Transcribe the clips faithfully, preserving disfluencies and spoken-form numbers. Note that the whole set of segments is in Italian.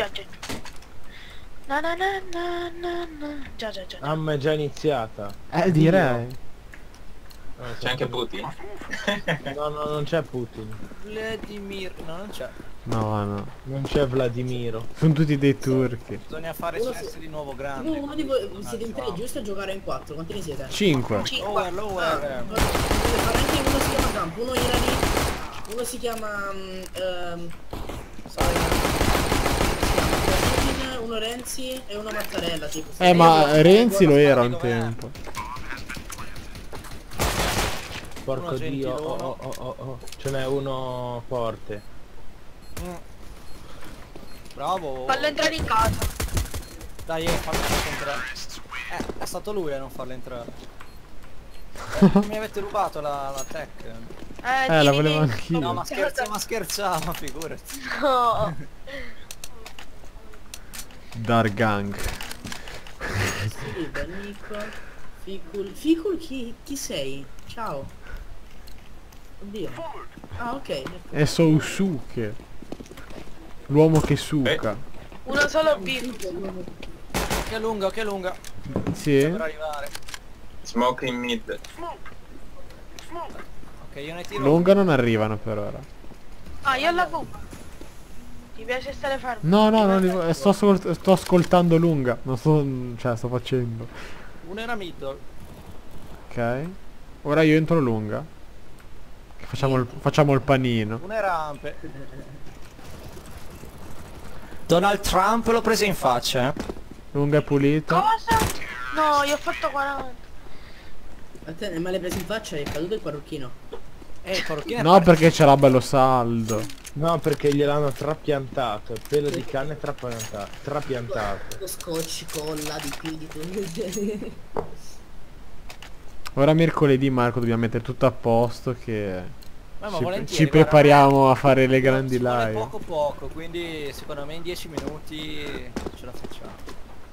già già na na na na na na già già già già. Amma è già iniziata. Eh, direi. C'è so anche Putin? No, no, non c'è Putin. Vladimir, no, non c'è. No, no. Non c'è Vladimiro. Sono tutti dei turchi. Bisogna fare sesso di nuovo grande. No, uno di voi siete in tre, giusto, a giocare in quattro. Quanti ne siete? cinque. Cinque. Ah, uno si chiama campo, uno irani, uno si chiama... Ehm... uno Renzi e uno Mattarella, tipo. Eh, ma Renzi lo era un tempo. Porco dio, oh oh oh oh, ce n'è uno forte. Mm. Bravo. Fallo entrare in casa. Dai, eh, fallo entrare. Eh, è stato lui a non farlo entrare. Eh, mi avete rubato la, la tech. Eh, eh la volevo anch'io. No, ma scherza, ma scherzavo, figurati. No. Dargang. Sì, da Nico. Ficul, Ficul chi, chi sei? Ciao. Oddio. Ah, ok. È Sousuke. L'uomo che suca. Eh. Una sola B. Che lunga, che lunga. Sì. Per arrivare. Smoke in mid. Smoke. Smoke. Ok, io ne tiro. Lunga non arrivano per ora. Ah, io alla V. Ti piace stare fermo? No, no, non li... sto, ascolt... sto ascoltando lunga. Non sto, cioè, sto facendo. Uno era middle. Ok. Ora io entro lunga. Facciamo il, facciamo il panino. Una rampe. Donald Trump l'ho presa in faccia, eh. Lunga e pulita. Cosa? No, io ho fatto quaranta. Ma te ne l'hai presa in faccia e è caduto il parrucchino. Eh, il parrucchino. No, perché c'era bello saldo. No, perché gliel'hanno trapiantato. Il pelo di canna è trapiantato. Trapiantato. Lo scotch colla di qui di quello. Ora mercoledì, Marco, dobbiamo mettere tutto a posto che ma ci, ma ci prepariamo a fare le grandi live. Poco poco, quindi secondo me in dieci minuti ce la facciamo.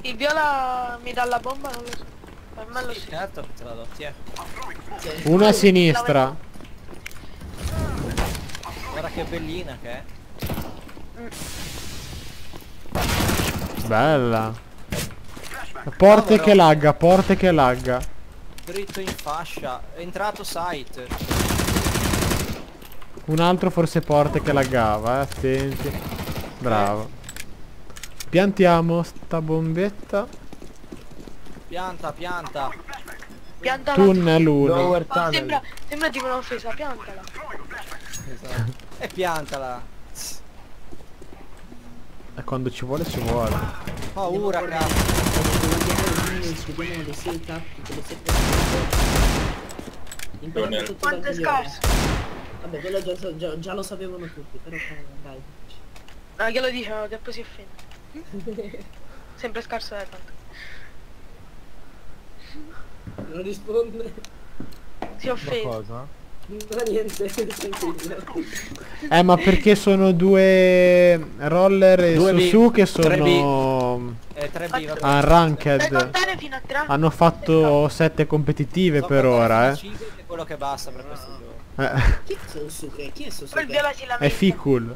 Il viola mi dà la bomba, non lo so. Per me lo sì, certo, te la do, tiè. Una a sinistra. Guarda che bellina che è. Bella. Porte no, che lagga, porte che lagga. Dritto in fascia, è entrato site. Un altro forse porte che laggava, eh, attenti. Bravo. Piantiamo sta bombetta. Pianta, pianta. Pianta. Tunnel uno. Oh, sembra, sembra tipo un'offesa, piantala. Esatto. E piantala. E quando ci vuole ci vuole. Paura, cazzo. Quanto è scarso? Vabbè, quello già, già, già lo sapevano tutti, però dai. Ah, che lo dicevo, che poi si offende. Sempre scarso da tanto. Non risponde. Si offende. Cosa? No, niente, eh, ma perché sono due roller e Susu che sono eh, tre B, unranked. Hanno fatto sette competitive per ora, eh. È quello che basta per questo gioco. Chi è Sousuke? Chi è Sousuke? È Ficul.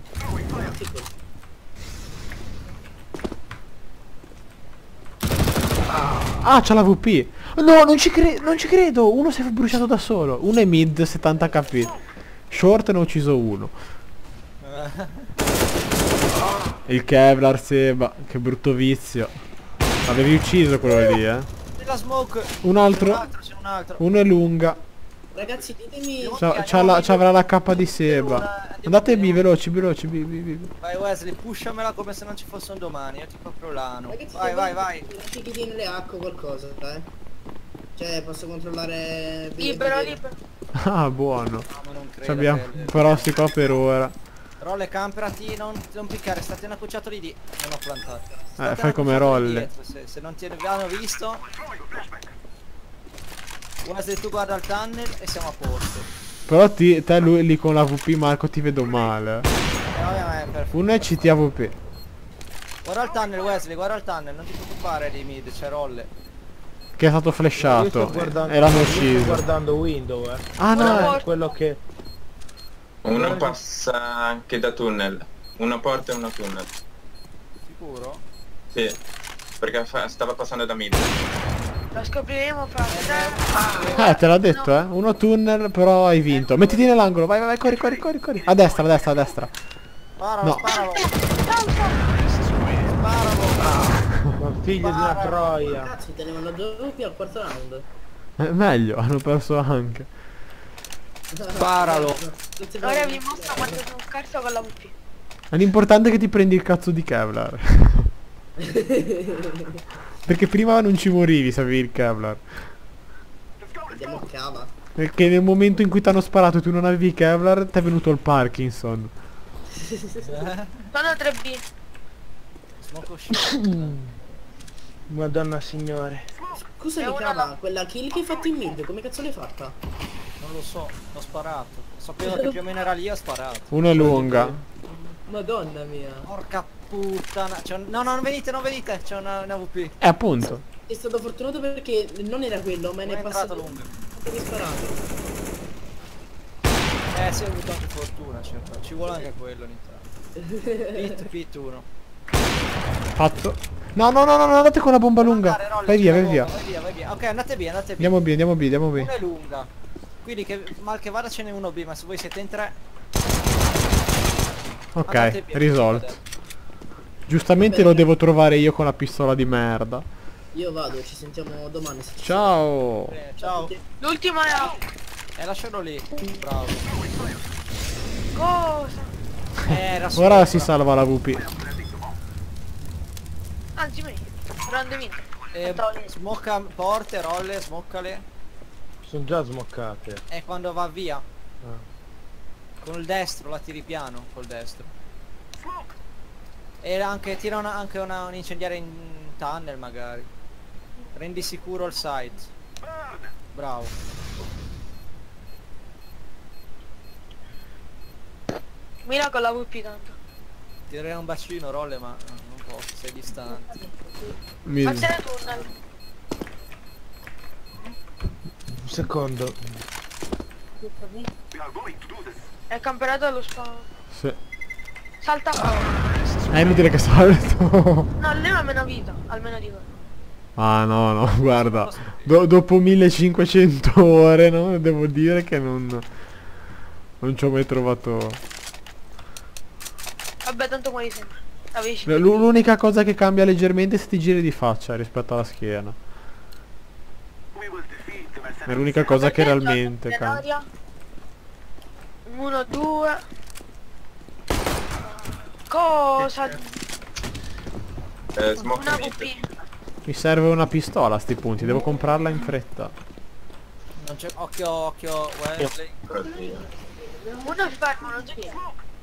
Ah, c'ha la vu pi. No, non ci, cre non ci credo. Uno si è bruciato da solo. Uno è mid, settanta K P. Short ne ho ucciso uno. Il Kevlar, Seba. Che brutto vizio. L'avevi ucciso quello lì, eh. Un altro. Uno è lunga. Ragazzi, ditemi. C'avrà la K di Seba. Andate B, veloci, veloci. B, B, B. Vai Wesley, pushamela come se non ci fosse un domani. Io ti proprio l'ano. Vai, vai, vai. Ci chiedi nelle H qualcosa, eh. Cioè, posso controllare... Libero, libero. Ah, buono. No, abbiamo però sti qua per ora. Rolle, camperati, non, non piccare, state in accucciato lì di... Non ho plantato. State eh, fai come Rolle. Dietro, se, se non ti hanno visto... Guarda, tu guarda il tunnel e siamo a posto. Però ti, te lui, lì con la vu pi, Marco, ti vedo male. Eh, vabbè, ma è perfetto. Uno è C T A V P. Guarda il tunnel, Wesley, guarda il tunnel, non ti preoccupare di mid, c'è Rolle. Che è stato flashato e l'hanno ucciso. Sto guardando Windows, eh. Ah no, è quello che... Uno passa anche da tunnel. Una porta e una tunnel. sicuro? Sì, perché stava passando da mid. Lo scopriremo fra te. Eh, te l'ho detto, eh. Uno tunnel, però hai vinto. Mettiti nell'angolo, vai, vai, vai, corri, corri, corri, corri. A destra, a destra, a destra. Sparalo, no. Sparalo. Sparalo. Ah, figlio di una troia. Cazzo, te ne vanno doppi al quarto round. Eh, meglio, hanno perso anche. Sparalo. Ora vi mostro quanto sono scarso con la vu pi. L'importante è che ti prendi il cazzo di Kevlar. Perché prima non ci morivi se avevi il Kevlar. Perché nel momento in cui ti hanno sparato e tu non avevi Kevlar, ti è venuto il Parkinson. Sono tre B. Madonna signore. Scusa Kevlar, quella kill che hai fatto in mid, come cazzo l'hai fatta? Non lo so, ho sparato. Sapevo che più o meno era lì, ho sparato. Una è lunga. Madonna mia. Porca puttana. No, no, non venite, non venite. C'è una, una vu pi. Eh, appunto. È stato fortunato perché non era quello, ma ne è passato lungo. Mi sparato. Eh, si è avuto anche fortuna, certo. Ci vuole anche quello ogni tanto. Pit, P uno. Fatto. No, no, no, no, non andate con la bomba lunga. Vai via, vai via. Vai via, vai via. Ok, andate via, andate via. Andiamo via, andiamo via, andiamo via. Una è lunga. Quindi che mal che vada ce n'è uno B, ma se voi siete in tre... Ok, risolto. Giustamente bene. Lo devo trovare io con la pistola di merda. Io vado, ci sentiamo domani. Se ci ciao. Bene, ciao. L'ultimo è out. E eh, lascialo lì. Bravo. Cosa? Eh, era sopra. Ora si salva la vu pi. Anzi meglio. Grande vinto. Eh, smocca porte, rolle, smoccale. Sono già smoccate. E quando va via. Ah. Con il destro la tiri piano, col destro. E anche tira una, anche una, un incendiario in tunnel magari. Rendi sicuro il site. Bravo. Mira con la vu pi tanto. Tirerei un bacino Rolle ma non posso, sei distante. Ma c'è il tunnel. Un secondo. È camperato allo spawn. Sì. Salta fuori. È inutile che salto. No, lei ha almeno vita, almeno di voi. Ah no no, guarda. Do dopo millecinquecento ore, no? Devo dire che non.. Non ci ho mai trovato. Vabbè tanto muori sempre. L'unica cosa che cambia leggermente è se ti giri di faccia rispetto alla schiena. È l'unica cosa che realmente cambia. uno, due. Cosa? Eh, una vu pi. Mi serve una pistola a sti punti, devo comprarla in fretta. Non c'è. Occhio, occhio, Wesley. Uno fermo, non c'è niente.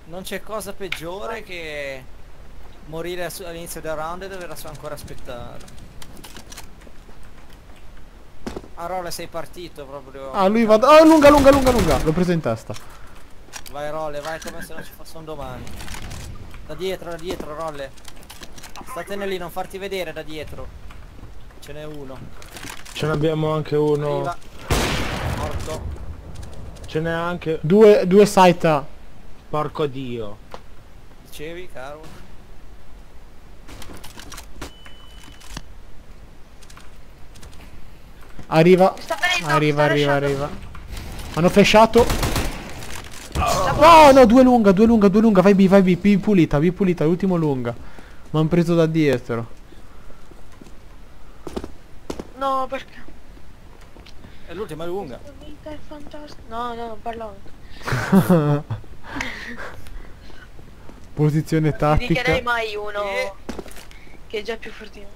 Non c'è cosa peggiore che morire all'inizio del round e dover ancora aspettare. Ah Rolle sei partito proprio. Ah lui va. Ah oh, lunga lunga lunga lunga! L'ho preso in testa. Vai Rolle, vai come se non ci fosse un domani. Da dietro, da dietro Rolle. Statene lì, non farti vedere da dietro. Ce n'è uno. Ce ne abbiamo anche uno. Arriva. Morto. Ce n'è anche. Due, due saita. Porco dio. Dicevi, caro? Arriva. Arriva, arriva, arriva. Hanno flashato. Oh no, due lunga, due lunga, due lunga, vai B, vai B, B pulita, B pulita, l'ultimo lunga. Mi hanno preso da dietro. No, perché? È l'ultima lunga. È fantastico. No, no, non parlavo. Posizione tattica. Non direi mai uno e... che è già più fortino.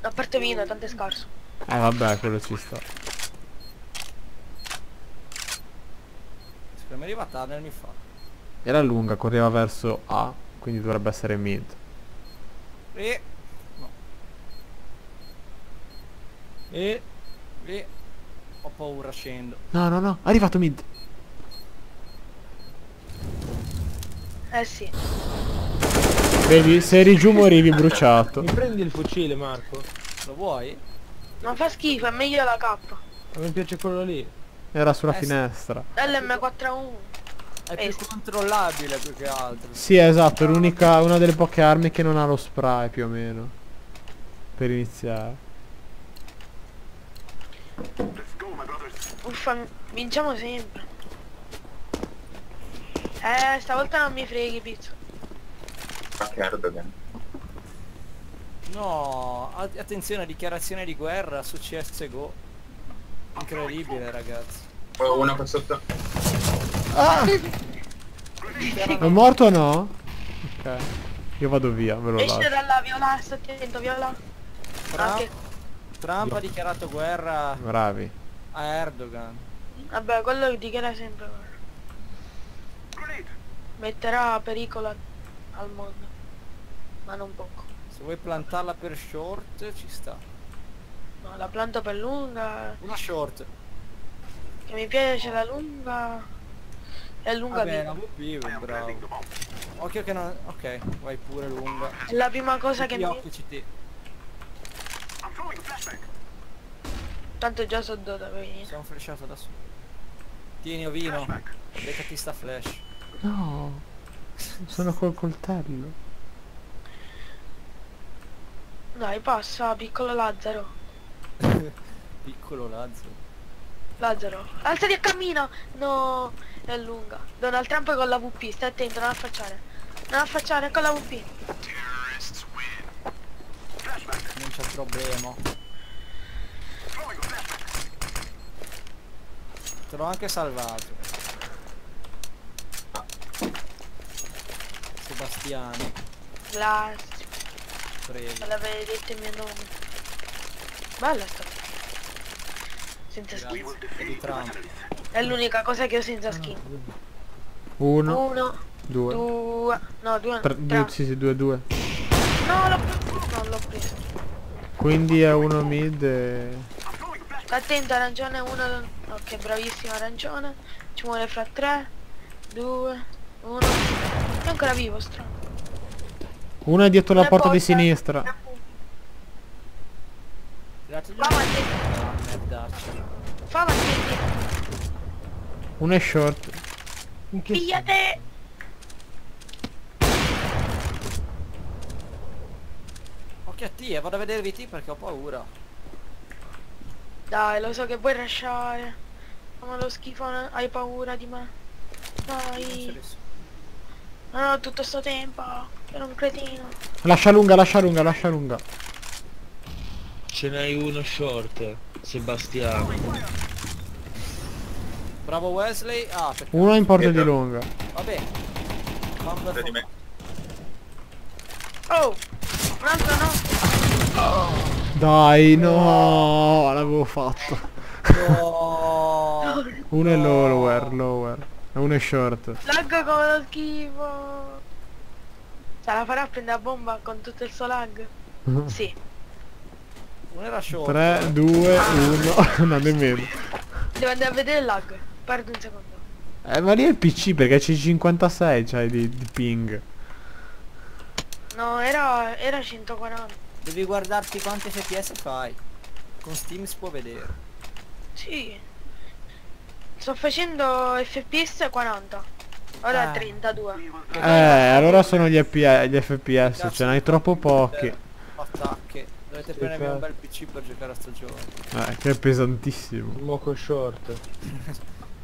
A parte vino, tanto è scarso. Eh vabbè, quello ci sta. Mi arriva tunnel mi fa. Era lunga, correva verso A, quindi dovrebbe essere mid. E no. E e ho paura scendo. No, no, no, è arrivato mid. Eh sì. Vedi, se eri giù morivi bruciato. Mi prendi il fucile, Marco? Lo vuoi? Non fa schifo, è meglio la K. Ma mi piace quello lì. Era sulla eh, finestra. L M quattro uno. È più controllabile più che altro. Sì, esatto, è l'unica, una delle poche armi che non ha lo spray più o meno. Per iniziare. Uffa, vinciamo sempre. Eh, stavolta non mi freghi, Pizzo. Anche Erdogan. No, attenzione, dichiarazione di guerra su C S G O. Incredibile, ragazzi. Oh, una passata. Ah! È morto o no? Ok. Io vado via, ve lo lascio. Esce dalla Viola, sto attento, Viola. Trump, Trump ha dichiarato guerra. Bravi. A Erdogan. Vabbè, quello dichiara sempre guerra. Metterà a pericolo al mondo. Ma non poco. Se vuoi plantarla per short ci sta. No, la planto per lunga. Una short. Che mi piace la lunga. È lunga vita. Occhio che non... Ok, vai pure lunga. È la prima cosa che mi... Tanto già so dove venire. Sono flashato da su. Tieni Ovino. Beccati sta flash. No. Sono col coltello. Dai, passa, piccolo Lazzaro. Piccolo Lazzaro. Lazzaro, alzati e cammina! No, è lunga. Donald Trump è con la vu pi, stai attento, non affacciare. Non affacciare, è con la vu pi. Non c'è problema. Te l'ho anche salvato. Sebastiano. Grazie. Prego. Non l'avevi detto il mio nome. Bella sta. Senza skin. È l'unica cosa che ho senza skin. Uno. Uno. Due. Due. No, due. Tre. Due, sì, sì, due, due. No, l'ho preso. Non l'ho preso. Quindi è uno mid e... Attento, arancione, uno. Ok, bravissimo, arancione. Ci muore fra tre. Due. Uno. È ancora vivo, strano. Uno è dietro la porta di sinistra. Fa la gente. Uno è short. Pigliate. Occhio a T, vado a vedervi T perché ho paura. Dai, lo so che vuoi lasciare. Ma lo schifo, hai paura di me. Dai. Non ho tutto sto tempo. Sono un cretino. Lascia lunga, lascia lunga, lascia lunga. Ce n'hai uno short, Sebastiano. Bravo Wesley. Ah, uno in porta di lunga. Vabbè. Di me. Oh! Un altro no! Oh. Dai no! L'avevo fatto. No. Uno è lower, lower. E uno è short. Lag come lo schifo. Se la farà a prendere la bomba con tutto il suo lag? Sì. Non era short. tre, due, uno, no nemmeno. Devo andare a vedere il lag, perdo un secondo. Eh ma lì è il P C perché c'è cinquantasei, cioè di, di ping. No, era, era centoquaranta. Devi guardarti quanti F P S fai. Con Steam si può vedere. Sì. Sto facendo F P S quaranta. Ora eh. trentadue. Eh, allora sono gli, gli F P S, cazzo, ce n'hai troppo pochi. Attacche. Dovete prendere un bel P C per giocare a sto gioco. Eh, che è pesantissimo. Moco short.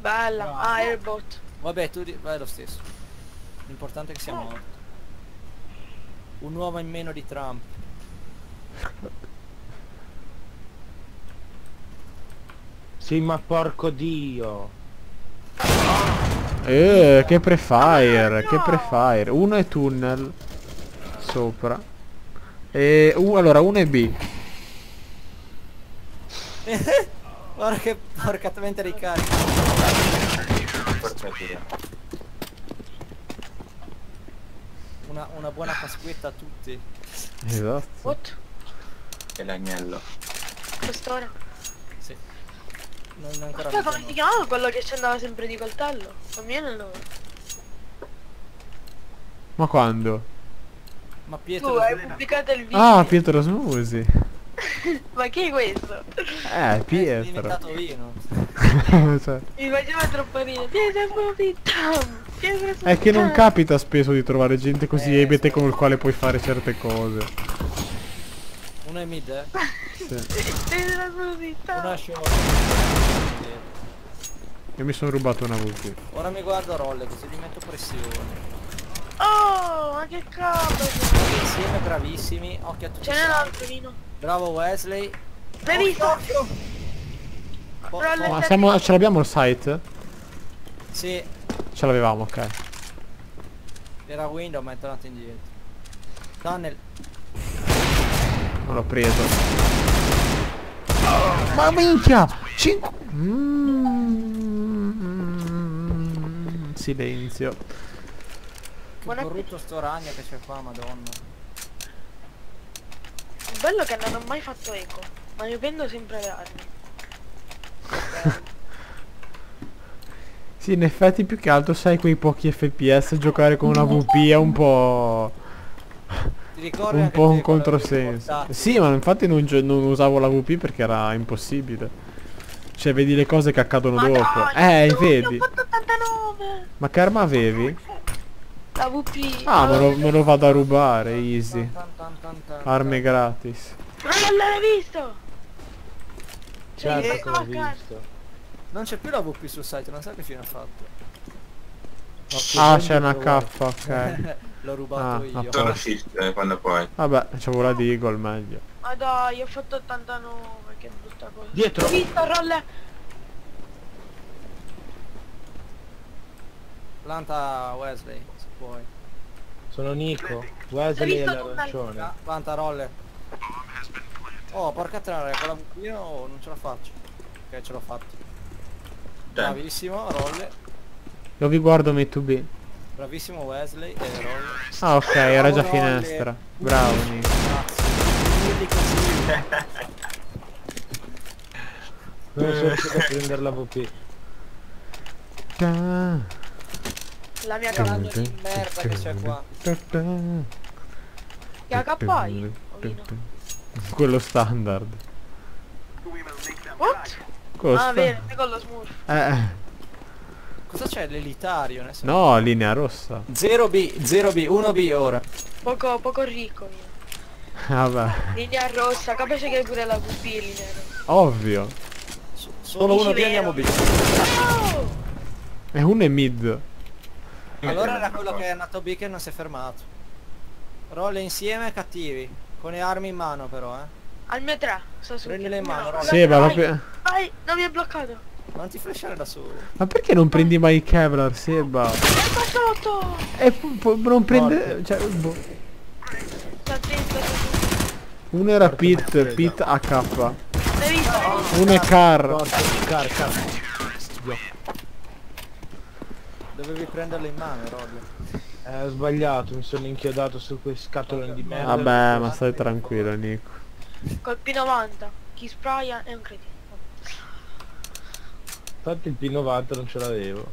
Bella, no. Ah, airbot. Vabbè, tu di... vai lo stesso. L'importante è che sia morto. Un uomo in meno di Trump. Sì, ma porco dio. Eh, che prefire, no, no. Che prefire. Uno è tunnel. Sopra. E uh, allora uno è B. Guarda che porcatamente ricarica. Una, una buona pasquetta a tutti. Esatto. What? E l'agnello. Quest'ora? Sì. Non è ancora. Ma come si chiamava quello che ci andava sempre di coltello? Almeno non lo... Ma quando? Ma Pietro... Tu hai pubblicato il video. Ah, Pietro Smusi. Ma chi è questo? Eh, Pietro. È diventato vino. Cioè. Mi faceva troppo ridere. Pietro Smusi. È che non capita spesso di trovare gente così eh, ebete con il quale puoi fare certe cose. Una è mid, eh? Sì. Una scivola. Io mi sono rubato una V P. Ora mi guardo a Rolle così gli metto pressione. Oh, ma che cavolo! Insieme, bravissimi. Occhio a tutti. Ce n'è un altro. Bravo Wesley. Benissimo. Ma siamo, ce l'abbiamo il site? Sì. Ce l'avevamo, ok. Era window ma è tornato indietro. Tunnel. Non l'ho preso. Oh, ma minchia! Cinque... Mm. Silenzio. Che brutto sto ragno che c'è qua, madonna. Bello che non ho mai fatto eco. Ma io prendo sempre le armi. Sì, in effetti più che altro sai quei pochi F P S giocare con una V P è un po' un po' un controsenso. Sì, ma infatti non, non usavo la V P perché era impossibile. Cioè vedi le cose che accadono dopo. Eh, vedi. Ma che arma avevi? La V P. Ah, me lo, me lo vado a rubare, easy. Arme gratis. Ma non l'hai visto? Certo, l'ho visto. Non c'è più la V P sul site, non so che fine ha fatto. Ah, c'è una K, ok. L'ho rubato ah, io. Sono assist quando poi. Vabbè, c'avevo la di Eagle meglio. Ma dai, ho fatto ottantanove, che brutta cosa. Dietro! Ho visto Rolle! Planta Wesley, se puoi. Sono Nico, Wesley è l'arancione. Planta Rolle. Oh, porca troia, con la V P io non ce la faccio. Ok, ce l'ho fatta. Bravissimo Rolle. Io vi guardo M due B. Bravissimo Wesley e Rolle. Ah ok, era già finestra. Bravo Nico. Non sono riuscito a prendere la V P. La mia cavalla di merda che c'è qua. Caga poi. Quello standard. What? Costa. Ah bene, con lo smurf. Eh. Cosa c'è? L'elitario? Ne so. No, linea rossa. zero B, zero B, uno B ora. Poco, poco ricco io. Vabbè. Linea rossa, capisci che è pure la V P linea rossa. Ovvio. S Solo uno B andiamo B. No! E uno è mid. Allora era quello che è andato B che non si è fermato. Rolle insieme cattivi. Con le armi in mano però, eh. Al mio tre, Sousuke. Prendile in mano, Rolle. Sì, ma proprio... Vai, non mi è bloccato. Ma non ti flashare da solo. Ma perché non prendi mai il Kevlar, Seba? E non prende... Cioè... Boh. Uno era Pit, Pit A K. Uno è Car. Car, Car. Dovevi prenderlo in mano, Rolle. Eh, ho sbagliato, mi sono inchiodato su quei scatoloni di merda. Vabbè, ma stai tranquillo, Nico. Col P novanta, chi spraya è un cretino. Infatti il P novanta non ce l'avevo.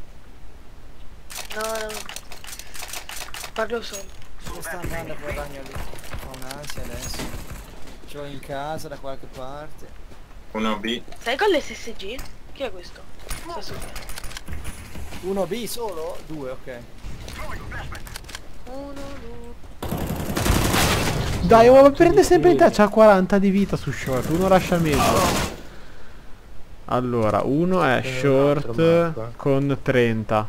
No, no. Parlo solo. Ci sta andando quel ragno lì. Ho un'ansia adesso. Ce l'ho in casa da qualche parte. uno B. Stai con l'S S G? Chi è questo? No. uno B solo? due, ok. uno, due. Dai, ma prende sempre in te, c'ha quaranta di vita su short, uno lascia mezzo. Allora, uno è short con trenta.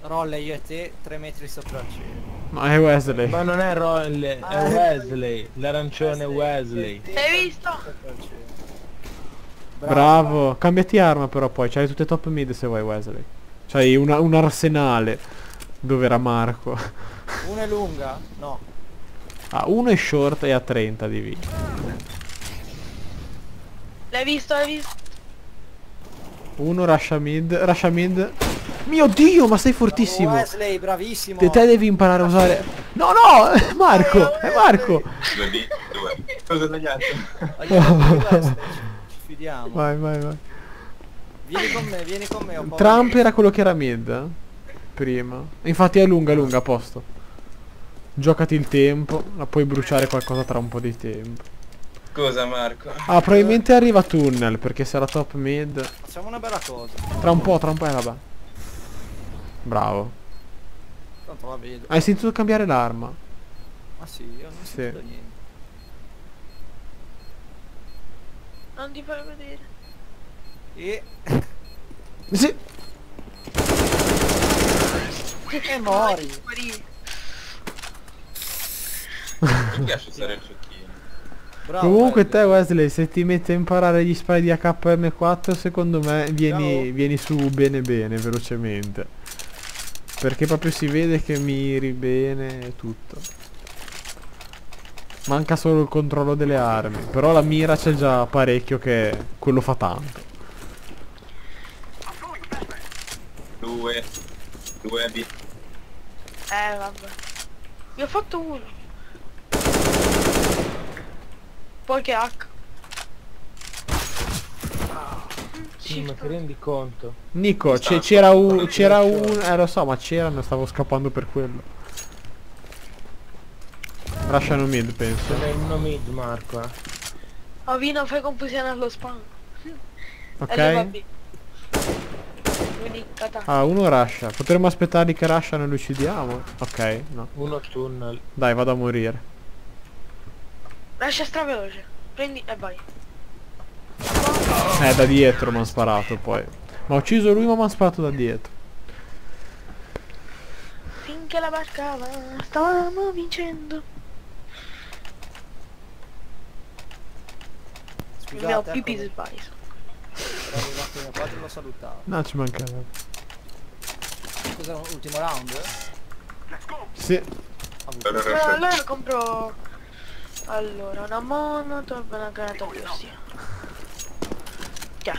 Rolle, io e te, tre metri sopra il cielo. Ma è Wesley. Ma non è Rolle, è Wesley, l'arancione Wesley. L'hai visto? Bravo, cambiati arma però poi, c'hai tutte top mid se vuoi Wesley. C'hai una, un arsenale. Dove era Marco? Una è lunga? No. Ah, uno è short e ha trenta di vita. L'hai visto, l'hai visto? Uno Russia mid, Russia mid. Mio Dio, ma sei fortissimo. Bravo Wesley, bravissimo. Te, te devi imparare a usare. No, no, è Marco, è Marco. due B, due. Cosa ho sbagliato? Ci fidiamo. Vai, vai, vai. Vieni con me, vieni con me. Ho Trump era quello che era mid, eh? Prima. Infatti è lunga, lunga, a posto. Giocati il tempo, la puoi bruciare qualcosa tra un po' di tempo. Cosa Marco? Ah, probabilmente arriva tunnel perché sarà top mid. Facciamo una bella cosa. Tra un po', tra un po' e vabbè. Bravo. non la vedo. Hai sentito cambiare l'arma? Ah sì, io non ho sì. sentito niente. Non ti fai vedere. E... sì. E mori. Mi piace stare il cecchino. Bravo, comunque te Wesley, se ti metti a imparare gli spray di A K M quattro secondo me vieni, vieni su bene bene velocemente, perché proprio si vede che miri bene tutto. Manca solo il controllo delle armi, però la mira c'è già parecchio, che quello fa tanto. Due Due B. Eh vabbè, mi ho fatto uno. Poi che H. Sì, ma ti rendi conto? Nico, c'era un... c'era un... eh lo so, ma c'era, ne stavo scappando per quello. Lasciano mid, penso. C'è uno mid, Marco, eh. Oh, vino, fai confusione allo spam. Ok. Ah, uno rusha. Potremmo aspettarli che rushano e lo uccidiamo. Ok, no. Uno tunnel. Dai, vado a morire. Lascia straveloce, prendi e vai. Eh, da dietro mi ha sparato poi. Ma ho ucciso lui ma mi ha sparato da dietro. Finché la barca va, stavamo vincendo. Il mio pipì sbaglio. Bravo, l'ho salutato. No, ci mancava. Cos'era l'ultimo round? Let's go! Sì. Allora compro... allora, una monotop e una granata ossia. Già.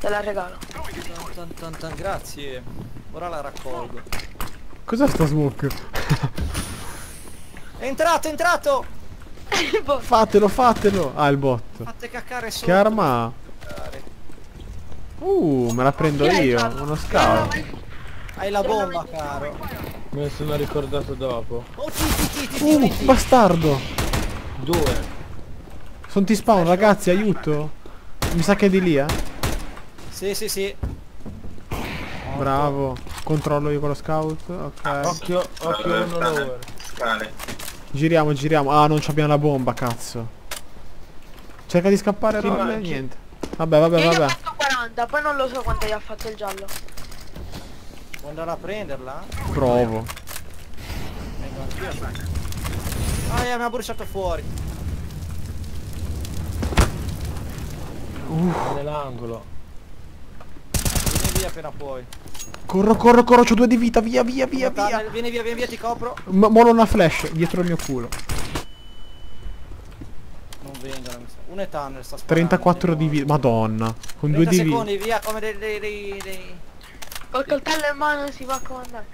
Te la regalo. Tan, tan, tan, grazie. Ora la raccolgo. Cos'è sta smoke? È entrato, è entrato! Fatelo, fatelo! Ah, il bot. Fate caccare sotto. Che arma? Uh, me la prendo io. Uno scavo. Hai la bomba, caro. Me ne sono ricordato dopo. Oh, ti, ti, ti, ti, uh, ti, ti. Bastardo! Due. Sono ti spawn, ragazzi, aiuto. Mi sa che è di lì, eh. Sì, sì, sì. Bravo. Controllo io con lo scout. Ok. Occhio, occhio, uno lower. Giriamo, giriamo. Ah, non c'abbiamo la bomba, cazzo. Cerca di scappare, Rolle. Niente. Vabbè, vabbè, vabbè. Io ho fatto quaranta, poi non lo so quanto gli ha fatto il giallo. Vuoi andare a prenderla? Provo. Ah, mi ha bruciato fuori. Uh. Nell'angolo. Vieni via appena puoi. Corro, corro, corro, c'ho due di vita, via, via, via, via. Vieni via, vieni via, ti copro. Ma molo una flash dietro il mio culo. Non vengono, mi sa. Uno è tunnel, sta sparando. trentaquattro di vita, madonna. Con due di vita. trenta secondi, via, come dei... dei, dei, dei... col coltello in mano si va a comandare.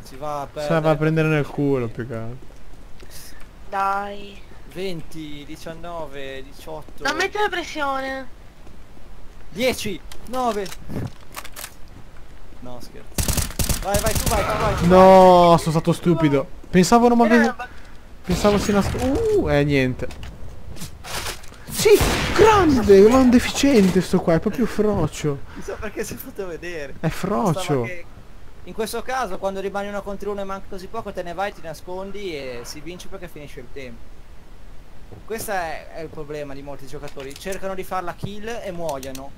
Si va a prendere. Si va a prendere nel culo più che altro. Dai. venti, diciannove, diciotto. Non metti la pressione. dieci, nove. No, scherzo. Vai, vai, tu vai, tu vai. Tu no, vai. Sono stato stupido. Pensavo non mi avevo... pensavo si nascondesse. Uh, eh niente. Sì, grande, grande efficiente sto qua, è proprio frocio. Non so perché si è fatto vedere. È frocio. In questo caso quando rimani uno contro uno e manca così poco te ne vai, ti nascondi e si vince perché finisce il tempo. Questo è, è il problema di molti giocatori. Cercano di far la kill e muoiono.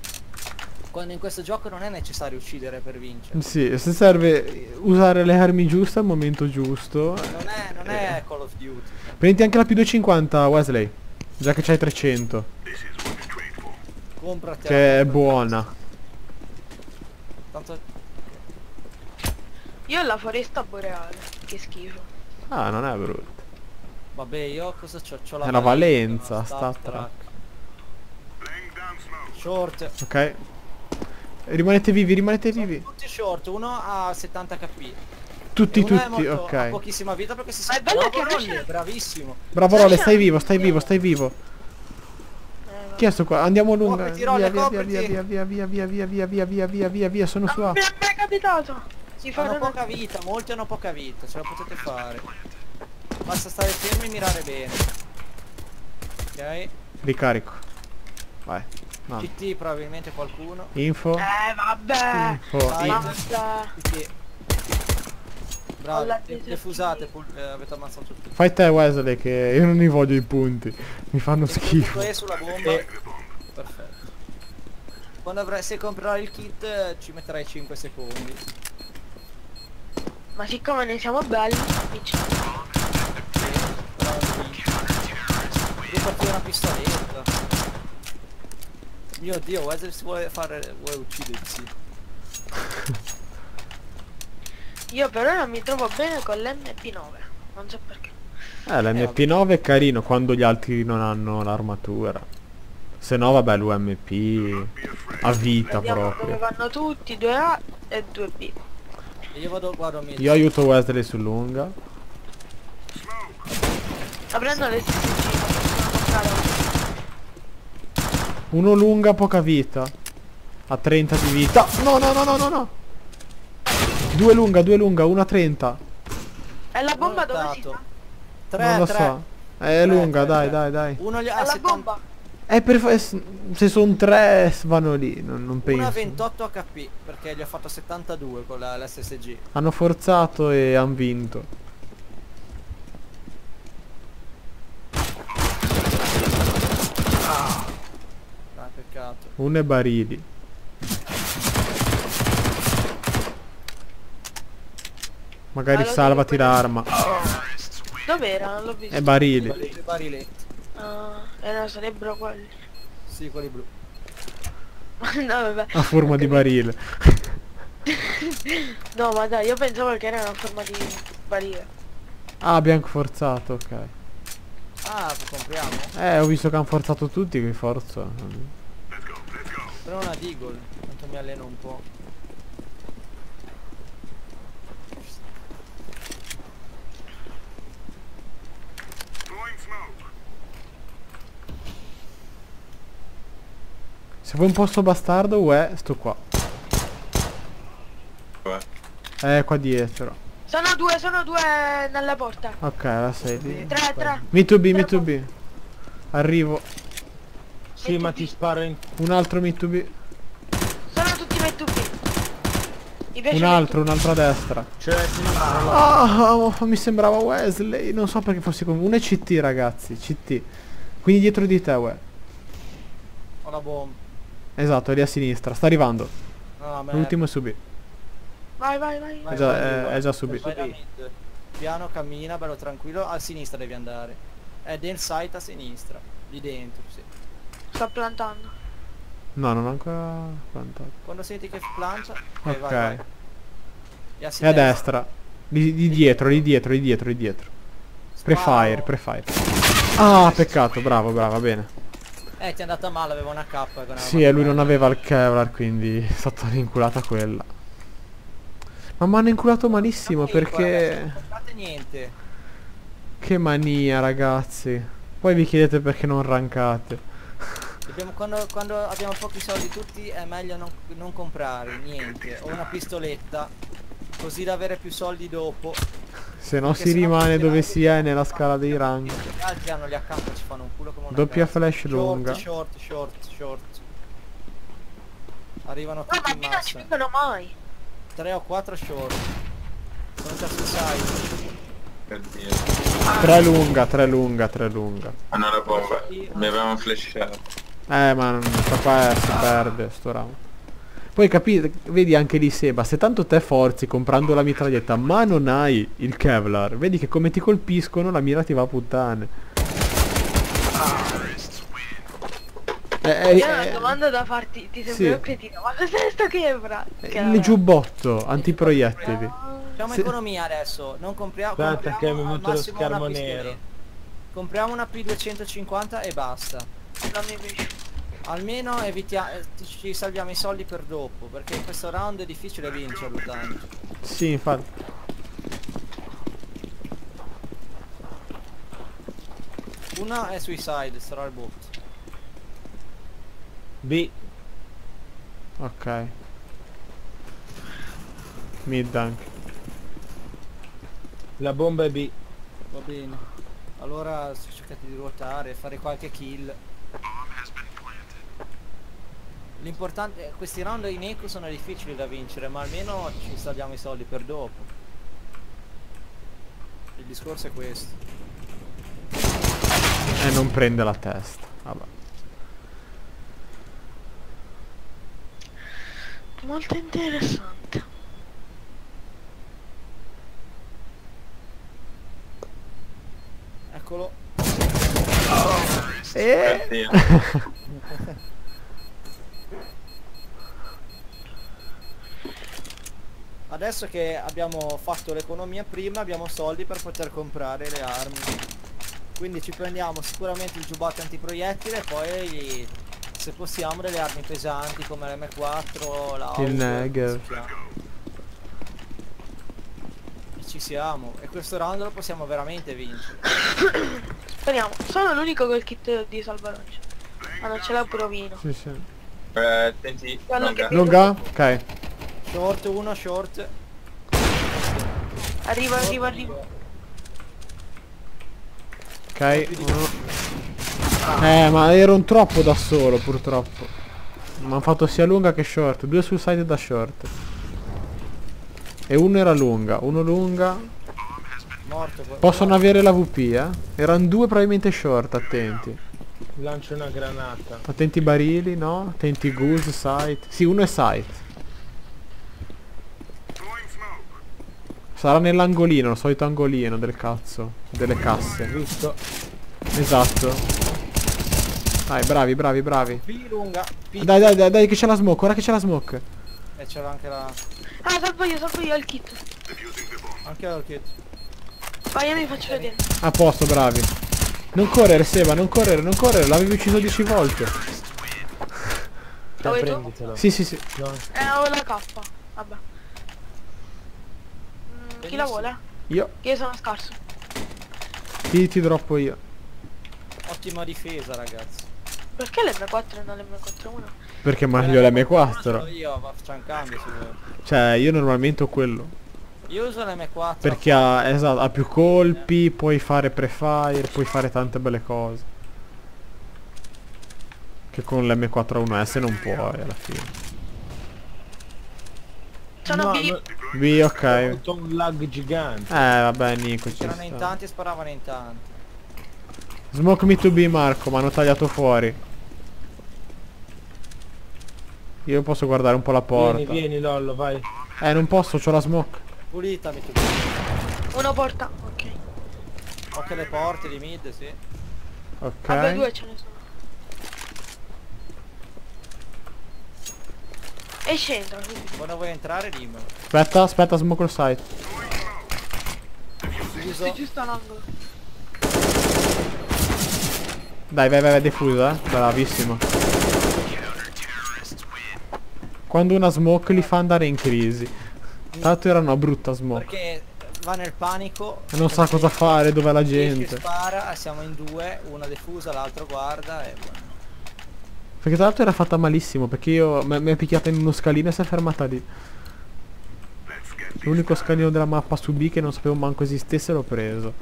Quando in questo gioco non è necessario uccidere per vincere. Sì, se serve usare le armi giuste al momento giusto. Non è, non eh. è Call of Duty. Prendi anche la più duecentocinquanta Wesley. Già che c'hai trecento. Comprati. Che è buona. Tanto... io ho la foresta boreale. Che schifo. Ah, non è brutto. Vabbè, io cosa c'ho? C'ho la... è la valenza, sta track. Short. Ok. Rimanete vivi, rimanete Sono vivi. Tutti short, uno a settanta K P. Tutti, tutti, molto, ok. Ha pochissima vita perché si sta... bravo Rolle, bravissimo. Bravo Rolle, stai vivo, stai vivo, stai vivo. Eh, chi è sto qua? Andiamo lungo. Oh, via, via, via, via, via, via, via, via, via, via, via, via, via, via, sono su A. Mi è capitato. Si fanno poca vita, molti hanno poca vita, ce la potete fare. Basta stare fermi e mirare bene. Ok. Ricarico. Vai. No. C T probabilmente qualcuno. Info. Eh, vabbè. Info. Vai, Bravi, le, le fusate pur, eh, avete ammazzato tutti. Fai te Wesley che io non li voglio i punti. Mi fanno schifo. E sulla bomba. E... Perfetto. Quando avrai, se comprerai il kit ci metterai cinque secondi. Ma siccome ne siamo belli, amici. Devo partire una pistoletta. Mio dio, Wesley si vuole fare. vuole uccidersi. Io però non mi trovo bene con l'emme pi nove, non so perché. Eh, l'emme pi nove è carino quando gli altri non hanno l'armatura. Se no vabbè l'u emme pi a vita. Vediamo proprio dove vanno tutti, due A e due B. Io vado, guardo mezzo. Io aiuto Wesley su lunga. La prendo le esse esse ci. Uno lunga poca vita. A trenta di vita. No no no no no no. Due lunga, due lunga, una trenta. È la bomba dove si fa? tre, non lo tre. So. È tre, lunga, tre, dai, tre. dai, dai. Uno gli ha la bomba. È per se sono tre vanno lì, non, non penso. Una ventotto acca pi, perché gli ha fatto settantadue con la l'esse esse gi. Hanno forzato e hanno vinto. Ah, dai, peccato. Uno è barili. Magari ah, salvati l'arma. Dov'era? Non l'ho visto. È barili. È barili. Ah, era, sarebbero quelli. Sì, quelli blu. No, vabbè. A forma di barile. No, ma dai, io pensavo che era una forma di barile. Ah, bianco forzato, ok. Ah, compriamo. Eh, ho visto che hanno forzato tutti, che forza. Let's go, let's go. Però una deagle, tanto mi alleno un po'. Se vuoi un posto bastardo, uè, sto qua. Eh, qua dietro. Sono due, sono due nella porta. Ok, la sei lì. Tre, tre. Mi to be, mi to be. Arrivo. Sì, ma ti sparo in... Un altro mi to be. Sono tutti mi to be. Un altro, un altro a destra. Cioè, ah, oh, mi sembrava Wesley. Non so perché fossi con... Uno è ci ti, ragazzi, ci ti. Quindi dietro di te, uè. Ho la bomba. Esatto, è lì a sinistra, sta arrivando. Ah, l'ultimo è subì. Vai vai vai. È già, vai, è, vai, è già subì. Piano cammina, bello tranquillo, a sinistra devi andare. È del site a sinistra, lì dentro, sì. Sta plantando. No, non ho ancora plantato. Quando senti che plancia, okay, ok. Vai, vai. E a, e a destra. Di, di dietro, lì dietro, lì dietro, lì dietro. Prefire, prefire. Ah, peccato, bravo, bravo, va bene. Eh, ti è andata male, aveva una K. Sì, e lui non aveva il Kevlar, quindi è stata rinculata quella. Ma mi hanno inculato malissimo, sì, perché... Non portate niente. Che mania, ragazzi. Poi vi chiedete perché non rankate. Dobbiamo, quando, quando abbiamo pochi soldi tutti è meglio non, non comprare niente. O una pistoletta, così da avere più soldi dopo. Se no si rimane dove si è nella scala dei rank. Gli altri hanno gli acca pi, ci fanno un culo come una. Doppia flash lunga. Short, short, short, short. Arrivano tutti in massa. Ma non vengono mai. tre o quattro short. Sono già su side. Per dire. tre lunga, tre lunga, tre lunga. Hanno una bomba. Mi avevano flashato. Eh, ma papà si perde sto round. Poi capite, vedi anche lì Seba, se tanto te forzi comprando la mitraglietta ma non hai il Kevlar, vedi che come ti colpiscono la mira ti va a puttane. Eh, eh, io ho una eh, domanda da farti, ti sembra un cretino, ma cos'è sto Kevlar? Il giubbotto, antiproiettili. No. Facciamo se... economia adesso, non compriamo, compriamo che mi al massimo lo schermo nero. Compriamo una P duecentocinquanta e basta. Non mi piace. Almeno evitiamo, ci salviamo i soldi per dopo, perché in questo round è difficile vincerlo tanto. Sì, infatti. Una è suicide, sarà il bot. B. Ok. Mid dunk. La bomba è B. Va bene. Allora cercate di ruotare, fare qualche kill. L'importante, questi round in eco sono difficili da vincere, ma almeno ci salviamo i soldi per dopo. discorso è questo. E non prende la testa. Vabbè. Molto interessante. Eccolo. Oh, eh. Adesso che abbiamo fatto l'economia prima, abbiamo soldi per poter comprare le armi. Quindi ci prendiamo sicuramente il giubbotto antiproiettile e poi gli, se possiamo, delle armi pesanti come l'emme quattro, la Howitzer. E ci siamo. E questo round lo possiamo veramente vincere. Speriamo. Sono l'unico col kit di salvataggio. Ma non ce l'ha provino. Sì, sì. Eh, senti, longa. Longa? Ok. Short uno, short. Arriva, short, arriva, arriva. Ok. Oh. Eh, ma ero troppo da solo, purtroppo. Mi hanno fatto sia lunga che short. Due sul side da short. E uno era lunga, uno lunga. Morto, possono morto. Avere la vu pi, eh? Erano due probabilmente short, attenti. Lancio una granata. Attenti barili, no? Attenti goose, sight. Sì, uno è sight. Sarà nell'angolino, il solito angolino del cazzo. Delle casse. Giusto. Esatto. Dai, bravi, bravi, bravi. Lunga. Dai, dai, dai, dai, che c'è la smoke, ora che c'è la smoke. E c'era anche la... Ah, salvo io, salvo io, ho il kit. Anche io ho il kit. Vai, io mi faccio vedere. A posto, bravi. Non correre, Seba, non correre, non correre. L'avevi ucciso dieci volte. Dai, prenditelo. Sì, sì, sì. No. Eh, ho la K. Vabbè. Chi la vuole? Io. Io sono scarso. Ti, ti droppo io. Ottima difesa, ragazzi. Perché l'emme quattro e non l'emme quattro uno? Perché meglio l'emme quattro. Io faccio un cambio. Cioè io normalmente ho quello. Io uso l'emme quattro. Perché ha, esatto, ha più colpi, eh. Puoi fare prefire, puoi fare tante belle cose. Che con l'emme quattro uno esse non puoi alla fine. No, B, ok. Ho avuto un lag gigante. Eh vabbè, Nico, ci erano in tanti e sparavano in tanti. Smoke me to B, Marco, ma hanno tagliato fuori. Io posso guardare un po' la porta. Vieni, vieni Lollo, vai. Eh non posso, c'ho la smoke. Pulita me to B. Una porta, ok. Ho anche le porte di mid, sì. Ok. Vabbè, due ce ne sono. E scendo. Quando vuoi entrare dimmelo. Aspetta, aspetta, smoke il site. Giusto, giusto all'angolo. Dai, vai, vai, vai, defuso, eh. Bravissimo. Quando una smoke li fa andare in crisi. Tanto era una brutta smoke. Perché va nel panico. E non sa cosa fare, dov'è la gente. Spara, siamo in due, una defusa, l'altra guarda e... Perché tra l'altro era fatta malissimo, perché io mi è picchiata in uno scalino e si è fermata lì. L'unico scalino della mappa su B che non sapevo manco esistesse l'ho preso.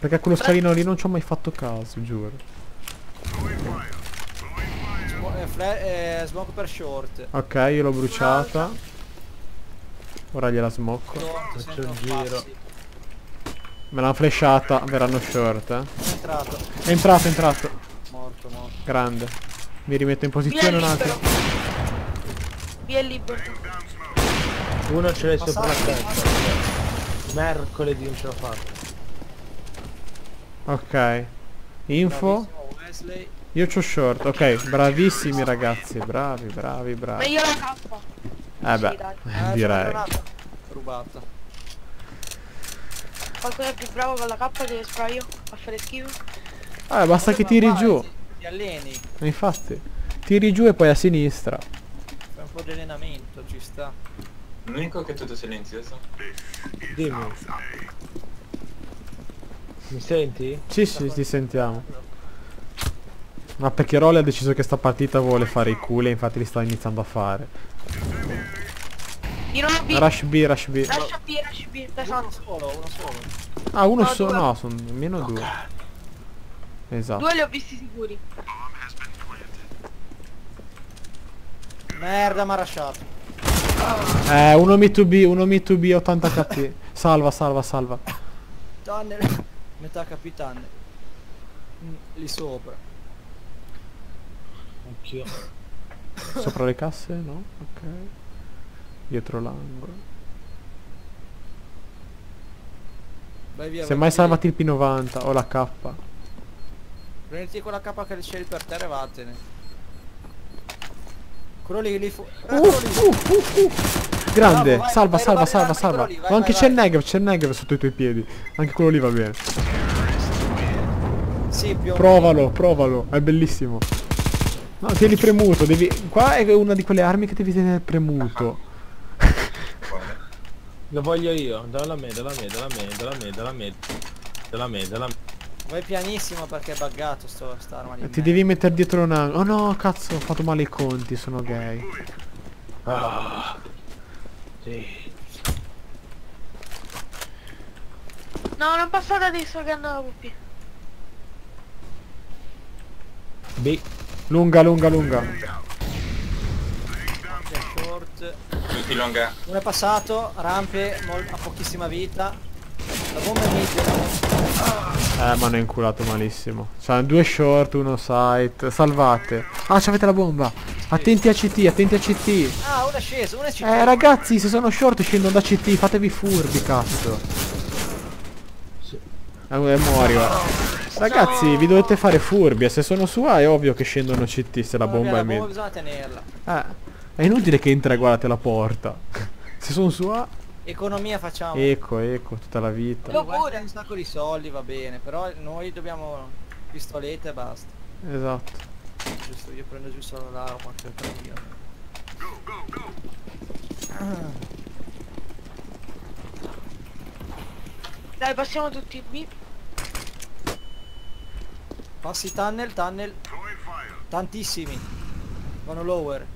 Perché a quello scalino lì non ci ho mai fatto caso, giuro. Eh, smoke per short. Ok, io l'ho bruciata. Ora gliela smocco. Faccio il giro. Me l'hanno flashata, verranno short, eh. È entrato. È entrato, è entrato. Morto, morto. Grande. Mi rimetto in posizione un attimo. Via libero. Uno ce l'hai sopra la testa. Mercoledì non ce l'ho fatta. Ok. Info. Io c'ho short. Ok, bravissimi ragazzi. Bravi, bravi, bravi. Ma io la K. Eh beh, eh, direi. Rubata. Qualcuno è più bravo con la K deve sparare io a fare schifo. Ah, basta che tiri giù. Ti alleni. Infatti. Tiri giù e poi a sinistra. Fai un po' di allenamento, ci sta. L'unico che è tutto silenzioso. Dimmi. Mi senti? Sì, sì, ti sentiamo. Ma perché Rolle ha deciso che sta partita vuole fare i culi e infatti li sta iniziando a fare. Rush B, rush B. Rush B, rush B. Uno solo, uno solo. Ah, uno solo? No, sono meno due. Esatto. Due li ho visti sicuri. Merda, mi ha lasciato. Eh, uno mi to B, uno mi to B ottanta K P. Salva, salva, salva. Tunnel, metà capitano. Lì sopra. Occhio. Sopra le casse? No? Ok. Dietro l'angolo. Vai via. Semmai salvati il P novanta o la K. Prenditi quella K che scegli per terra e vattene. Quello lì lì fuori. Uh, uh, uh, uh. Grande, bravo, vai, salva, vai, salva, vai, salva, vai, salva. Vai, vai, anche c'è il Negev, c'è il Negev sotto i tuoi piedi. Anche quello lì va bene. Sì, più provalo, meno. Provalo, è bellissimo. No, tieni premuto, devi. Qua è una di quelle armi che devi tenere premuto. Lo voglio io, dalla me, dalla me, dalla me, dalla me, dalla me, dalla me, dalla me. Vai pianissimo perché è buggato sto sta arma lì. Ti devi mettere dietro un angolo. Oh no, cazzo, ho fatto male i conti, sono gay. Ah. Sì. No, non passate da distruggendo la pupi. B. Lunga, lunga, lunga. Tutti longa. Non è passato, rampe a pochissima vita. La bomba è mid. Eh, ma ne ho inculato malissimo. C'hanno due short, uno sight. Salvate. Ah, c'avete la bomba. Attenti a C T, attenti a C T. Ah, uno è sceso, uno è C T. Eh ragazzi, se sono short scendono da C T, fatevi furbi, cazzo. Sì. Eh, muori, guarda. Ragazzi, no! Vi dovete fare furbi, se sono su A è ovvio che scendono C T se la bomba è mid. Ma bisogna tenerla. Eh. È inutile che entra e guardate la porta. Se sono su A. Economia facciamo. Ecco, ecco, tutta la vita. Lo pure un sacco di soldi, va bene, però noi dobbiamo pistolette e basta. Esatto. Giusto, io prendo giusto l'arma che prendo io. Go, go, go. Ah. Dai, passiamo tutti B. Passi tunnel, tunnel. Tantissimi. Vanno lower.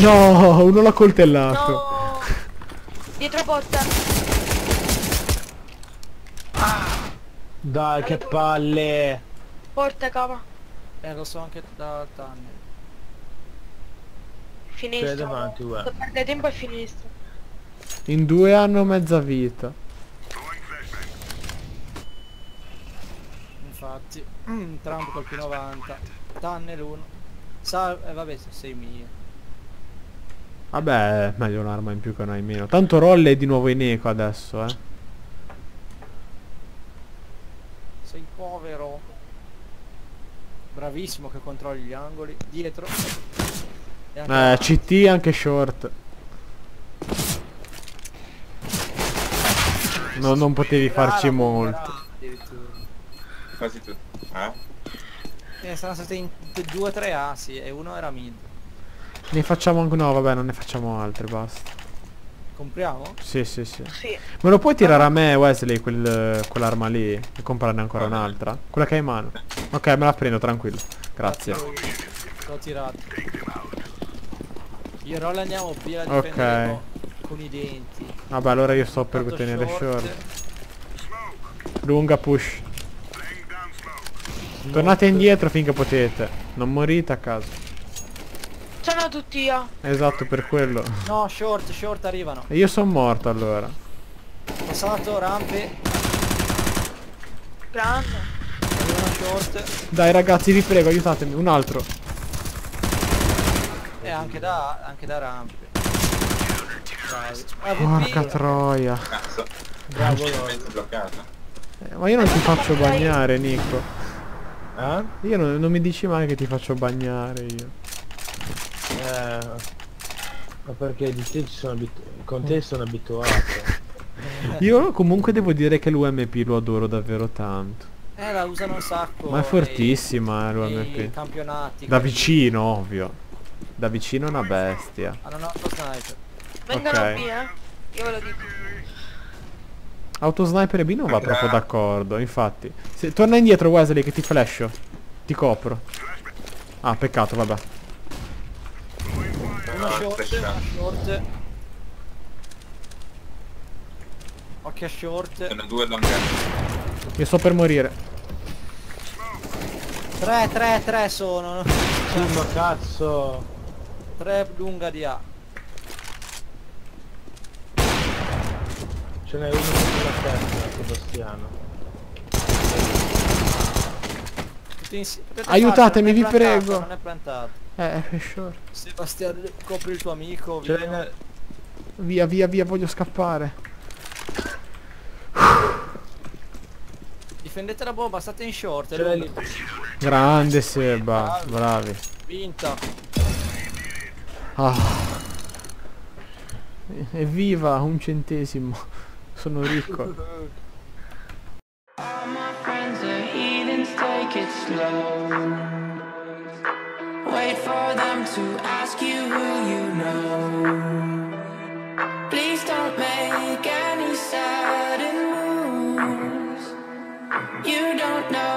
No, uno l'ha coltellato. No. Dietro botta. Ah. Dai, che palle. Porta, cava. Eh, lo so anche da tanni. Finisco. Davanti, guarda. Perde tempo e finisco. In due hanno mezza vita. Infatti, mm, Trump col P novanta. Tunnel uno. Salve, eh, vabbè, sei mio. Vabbè, meglio un'arma in più che una in meno. Tanto Rolle è di nuovo in eco adesso, eh. Sei povero. Bravissimo che controlli gli angoli. Dietro. Eh, avanti. C T anche short. No, non potevi farci molto. Quasi tutti. Eh? Eh, sono state in due tre A, sì, e uno era mid. Ne facciamo anche... no vabbè, non ne facciamo altre, basta. Compriamo? Sì, sì, sì, sì. Me lo puoi tirare a me, Wesley, quel, quell'arma lì? E comprarne ancora vabbè. Un'altra? Quella che hai in mano. Ok, me la prendo, tranquillo. Grazie. L'ho tirato. Io e Rolle andiamo via di okay. Con i denti. Vabbè, allora io sto per tenere short. short Lunga push. Tornate indietro finché potete. Non morite a caso. Sono tutti io. Esatto, per quello. No, short, short arrivano. E io sono morto allora. Passato, rampe. Grande. Arrivano short. Dai ragazzi, vi prego, aiutatemi. Un altro. E anche da, anche da rampe. Dai. Porca troia. Cazzo. Bravo. Eh, ma io non ti faccio bagnare, Nico. Eh? Io non, non mi dici mai che ti faccio bagnare io. Eh, ma perché di te ci sono con te sono abituato. Io comunque devo dire che l'U M P lo adoro davvero tanto. Eh, la usano un sacco. Ma è fortissima l'U M P. Campionati. Da vicino, ovvio. Da vicino è una bestia. Hanno un autosniper. Vengono B, eh. Io ve lo dico. Autosniper e B non va proprio d'accordo, infatti. Se, torna indietro, Wesley, che ti flasho. Ti copro. Ah, peccato, vabbè. Una short, una short. Occhio a short. Sono due long. Io sto per morire. Tre, tre, tre sono. Sono cazzo. Tre lunga di A. Ce n'è uno sulla testa, Sebastiano. Aiutatemi, vi prego. Non è plantato. Eh, è short. Sebastiano, copri il tuo amico. Via. Una... via, via, via, voglio scappare. Difendete la bomba, state in short. Lì. Grande Seba, bravi. bravi. Vinta. Ah. Evviva, un centesimo. Sono ricco. It slow. Wait for them to ask you who you know. Please don't make any sudden moves. You don't know.